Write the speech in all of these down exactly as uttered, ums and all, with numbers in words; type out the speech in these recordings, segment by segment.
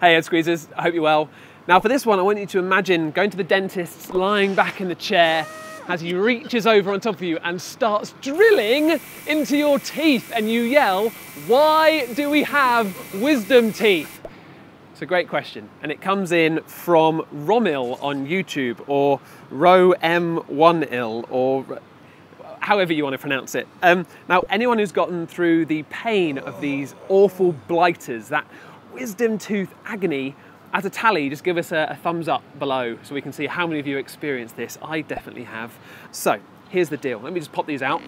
Hey Head Squeezers, I hope you're well. Now for this one, I want you to imagine going to the dentist, lying back in the chair as he reaches over on top of you and starts drilling into your teeth and you yell, "Why do we have wisdom teeth?" It's a great question and it comes in from Romil on YouTube, or Ro M one il, or however you want to pronounce it. Um, now, anyone who's gotten through the pain of these awful blighters, that wisdom tooth agony, as a tally, just give us a, a thumbs up below so we can see how many of you experience this. I definitely have. So here's the deal. Let me just pop these out.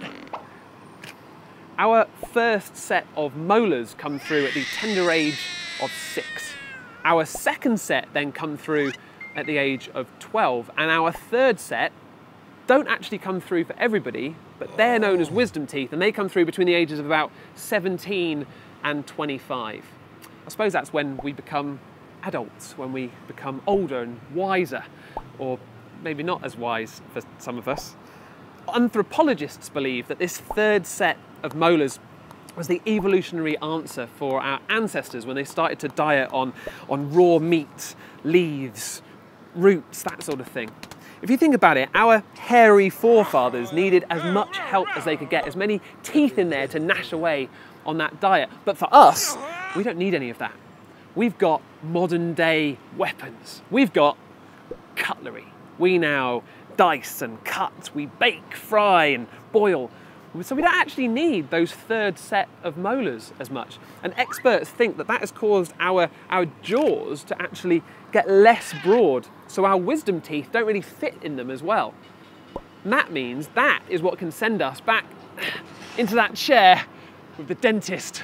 Our first set of molars come through at the tender age of six. Our second set then come through at the age of twelve. And our third set don't actually come through for everybody, but they're known as wisdom teeth, and they come through between the ages of about seventeen and twenty-five. I suppose that's when we become adults, when we become older and wiser, or maybe not as wise for some of us. Anthropologists believe that this third set of molars was the evolutionary answer for our ancestors when they started to diet on, on raw meat, leaves, roots, that sort of thing. If you think about it, our hairy forefathers needed as much help as they could get, as many teeth in there to gnash away on that diet. But for us, we don't need any of that. We've got modern day weapons. We've got cutlery. We now dice and cut, we bake, fry and boil. So we don't actually need those third set of molars as much. And experts think that that has caused our, our jaws to actually get less broad, so our wisdom teeth don't really fit in them as well. And that means that is what can send us back into that chair with the dentist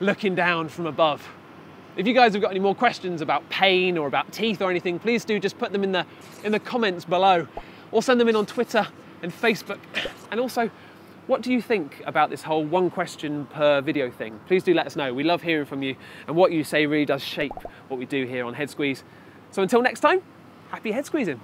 looking down from above. If you guys have got any more questions about pain or about teeth or anything, please do just put them in the, in the comments below, or send them in on Twitter and Facebook. And also, what do you think about this whole one question per video thing? Please do let us know. We love hearing from you, and what you say really does shape what we do here on Head Squeeze. So until next time, happy head squeezing.